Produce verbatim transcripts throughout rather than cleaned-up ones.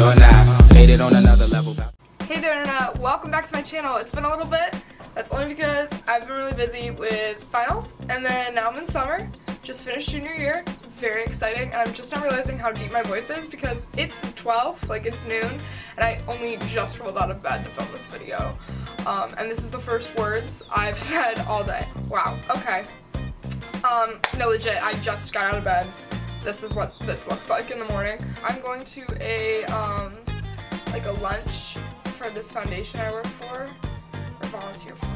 you're not faded on another level. Hey there internet, welcome back to my channel. It's been a little bit. That's only because I've been really busy with finals, and then now I'm in summer. Just finished junior year, very exciting, and I'm just not realizing how deep my voice is because it's twelve, like it's noon, and I only just rolled out of bed to film this video. Um, and this is the first words I've said all day. Wow, okay. Um, no, legit, I just got out of bed. This is what this looks like in the morning. I'm going to a, um, like a lunch for this foundation I work for, or volunteer for.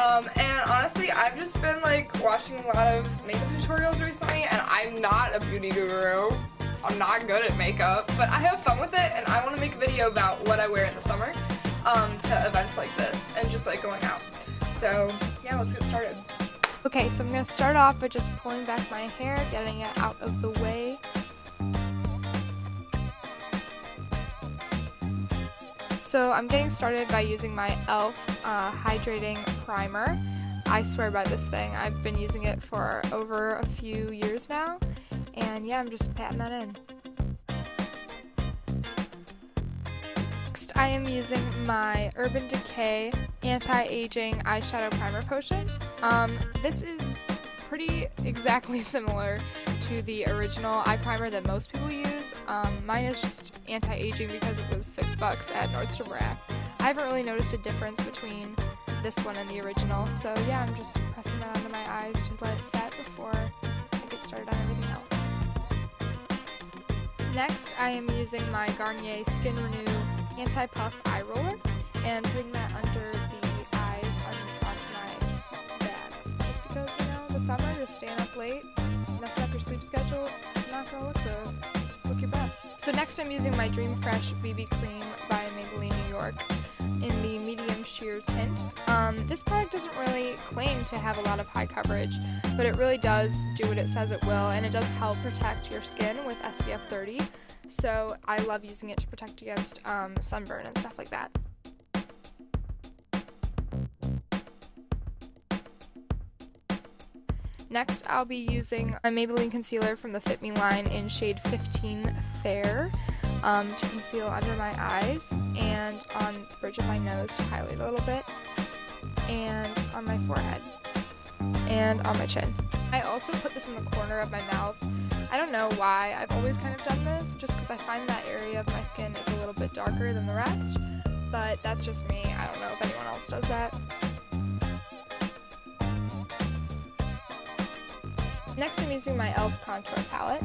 Um, and honestly, I've just been like watching a lot of makeup tutorials recently, and I'm not a beauty guru. I'm not good at makeup, but I have fun with it, and I want to make a video about what I wear in the summer um, to events like this and just like going out. So yeah, let's get started. Okay, so I'm going to start off by just pulling back my hair, getting it out of the way. So I'm getting started by using my e l f Uh, hydrating primer. I swear by this thing. I've been using it for over a few years now, and yeah, I'm just patting that in. Next, I am using my Urban Decay Anti-Aging Eyeshadow Primer Potion. Um, this is pretty exactly similar to the original eye primer that most people use. Um, mine is just anti-aging because it was six bucks at Nordstrom Rack. I haven't really noticed a difference between this one and the original, so yeah, I'm just pressing that onto my eyes to let it set before I get started on everything else. Next, I am using my Garnier Skin Renew Anti-Puff Eye Roller and putting that under the eyes onto my bags, just because, you know, the summer, you're staying up late, messing up your sleep schedule, it's not going to look good. Look your best. So next, I'm using my Dream Fresh B B Cream by Maybelline New York in the medium sheer tint. Um, this product doesn't really claim to have a lot of high coverage, but it really does do what it says it will, and it does help protect your skin with S P F thirty, so I love using it to protect against um, sunburn and stuff like that. Next, I'll be using a Maybelline concealer from the Fit Me line in shade fifteen Fair. Um, to conceal under my eyes and on the bridge of my nose to highlight a little bit, and on my forehead and on my chin. I also put this in the corner of my mouth. I don't know why, I've always kind of done this just because I find that area of my skin is a little bit darker than the rest, but that's just me. I don't know if anyone else does that. Next, I'm using my e l f contour palette,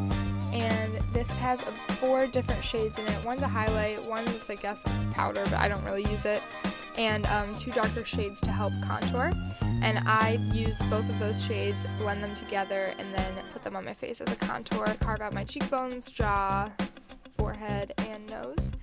and this has four different shades in it. One's a highlight, one that's, I guess, powder, but I don't really use it, and um, two darker shades to help contour. And I use both of those shades, blend them together, and then put them on my face as a contour. Carve out my cheekbones, jaw, forehead, and nose.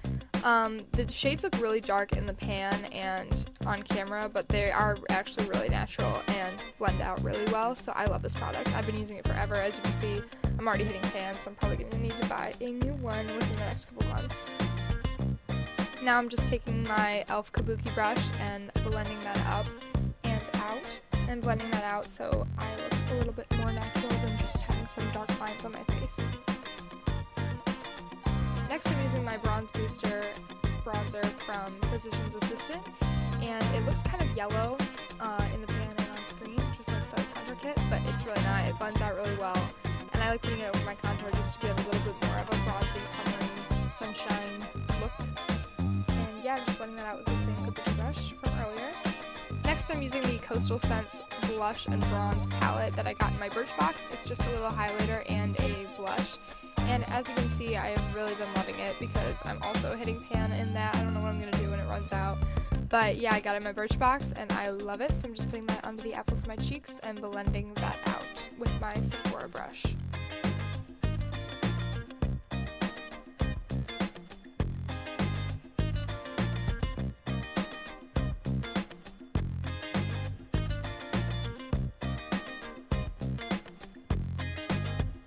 Um, the shades look really dark in the pan and on camera, but they are actually really natural and blend out really well, so I love this product. I've been using it forever. As you can see, I'm already hitting pan, so I'm probably going to need to buy a new one within the next couple months. Now I'm just taking my e l f Kabuki brush and blending that up and out, and blending that out so I look a little bit more natural than just having some dark lines on my face. Next, I'm using my Bronze Booster bronzer from Physicians Assistant, and it looks kind of yellow uh, in the pan and on screen, just like the contour kit, but it's really not. It blends out really well, and I like putting it over my contour just to give a little bit more of a bronzy, sunshine, sunshine look. And yeah, I'm just blending that out with the same Kabuki brush from earlier. Next, I'm using the Coastal Scents Blush and Bronze palette that I got in my Birchbox. It's just a little highlighter and a blush. And as you can see, I have really been loving it because I'm also hitting pan in that. I don't know what I'm going to do when it runs out. But yeah, I got it in my Birchbox and I love it. So I'm just putting that onto the apples of my cheeks and blending that out with my Sephora brush.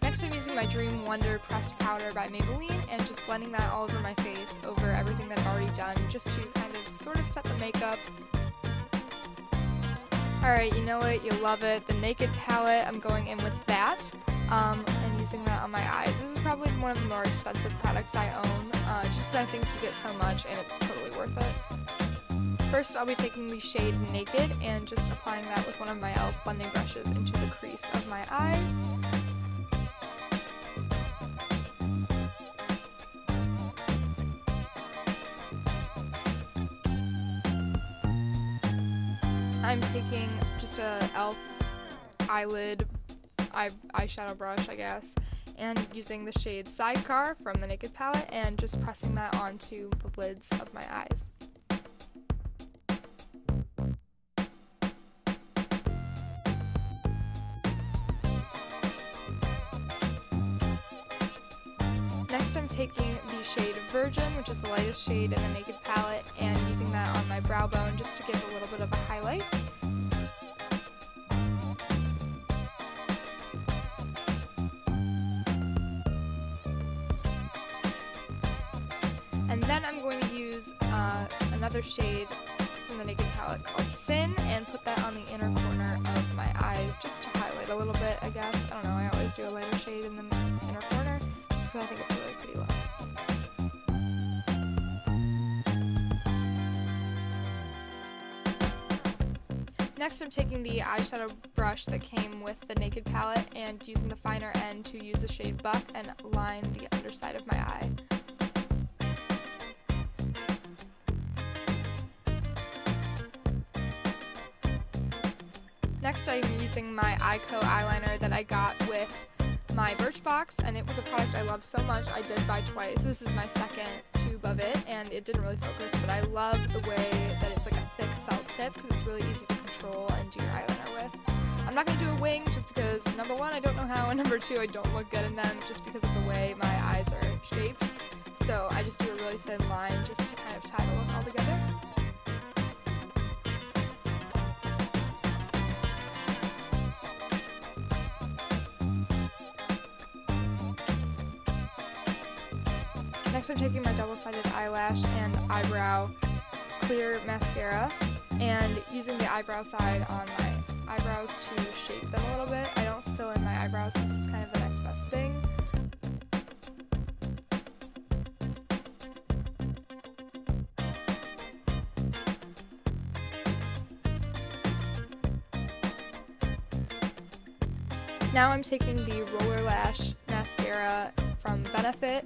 Next, I'm using my Dream Wonder Pressed Powder by Maybelline and just blending that all over my face, over everything that I've already done, just to kind of sort of set the makeup. Alright, you know it, you love it. The Naked Palette, I'm going in with that um, and using that on my eyes. This is probably one of the more expensive products I own, uh, just because I think you get so much and it's totally worth it. First, I'll be taking the shade Naked and just applying that with one of my e l f blending brushes into the crease of my eyes. I'm taking just a e l f eyelid eye eyeshadow brush, I guess, and using the shade Sidecar from the Naked Palette and just pressing that onto the lids of my eyes. Next, I'm taking the shade Virgin, which is the lightest shade in the Naked Palette, and using that on my brow bone just to give a little bit of a highlight. And then I'm going to use uh, another shade from the Naked Palette called Sin and put that on the inner corner of my eyes just to highlight a little bit, I guess. I don't know, I always do a lighter shade in the inner corner just because I think it's a really pretty look. Next, I'm taking the eyeshadow brush that came with the Naked Palette and using the finer end to use the shade Buck and line the underside of my eye. Next, I'm using my I C O eyeliner that I got with my Birchbox, and it was a product I love so much I did buy twice. This is my second tube of it, and it didn't really focus, but I love the way that it's like a thick felt tip because it's really easy to control and do your eyeliner with. I'm not going to do a wing just because, number one, I don't know how, and number two, I don't look good in them just because of the way my eyes are shaped. So I just do a really thin line just to kind of tie the look all together. Next, I'm taking my double-sided eyelash and eyebrow clear mascara and using the eyebrow side on my eyebrows to shape them a little bit. I don't fill in my eyebrows since it's kind of the next best thing. Now I'm taking the Roller Lash mascara from Benefit,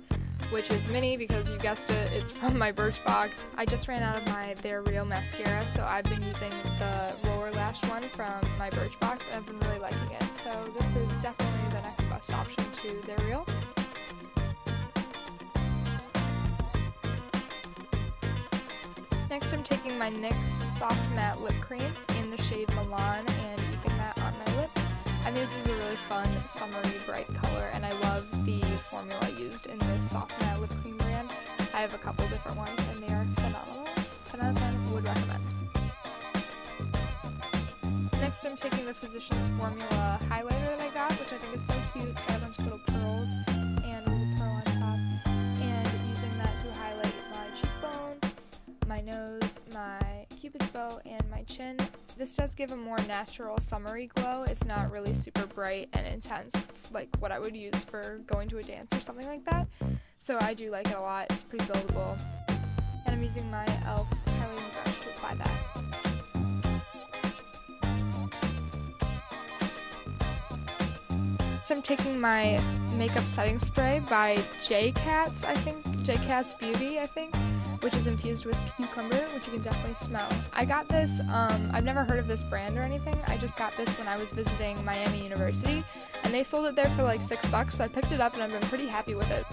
which is mini because you guessed it, it's from my Birchbox. I just ran out of my They're Real mascara, so I've been using the Roller Lash one from my Birchbox, and I've been really liking it. So this is definitely the next best option to They're Real. Next, I'm taking my N Y X Soft Matte Lip Cream in the shade Milan and using that on my lips. I think this is a really fun, summery, bright color, and I love the formula used in this Soft Matte Lip Cream brand. I have a couple different ones, and they are phenomenal. ten out of ten, would recommend. Next, I'm taking the Physicians Formula highlighter that I got, which I think is so cute. It's got a bunch of little pearls and a little pearl on top, and using that to highlight my cheekbone, my nose, my cupid's bow, and my chin. This does give a more natural summery glow. It's not really super bright and intense like what I would use for going to a dance or something like that. So I do like it a lot. It's pretty buildable. And I'm using my e l f highlighting brush to apply that. So I'm taking my makeup setting spray by J Cats, I think. J Cats Beauty, I think, which is infused with cucumber, which you can definitely smell. I got this, um, I've never heard of this brand or anything. I just got this when I was visiting Miami University, and they sold it there for like six bucks, so I picked it up and I've been pretty happy with it.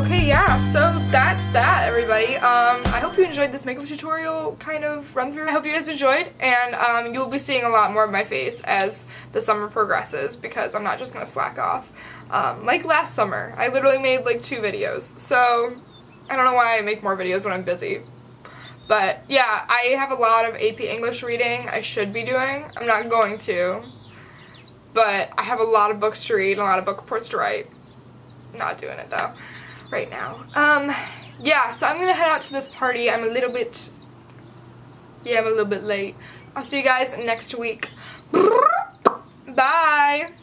Okay, yeah, so that's that, everybody. Um, I hope you enjoyed this makeup tutorial kind of run through. I hope you guys enjoyed, and um, you'll be seeing a lot more of my face as the summer progresses because I'm not just gonna slack off. Um, like last summer, I literally made like two videos, so I don't know why I make more videos when I'm busy. But yeah, I have a lot of A P English reading I should be doing. I'm not going to, but I have a lot of books to read and a lot of book reports to write. Not doing it though right now. Um, yeah, so I'm gonna head out to this party. I'm a little bit, yeah, I'm a little bit late. I'll see you guys next week. Bye.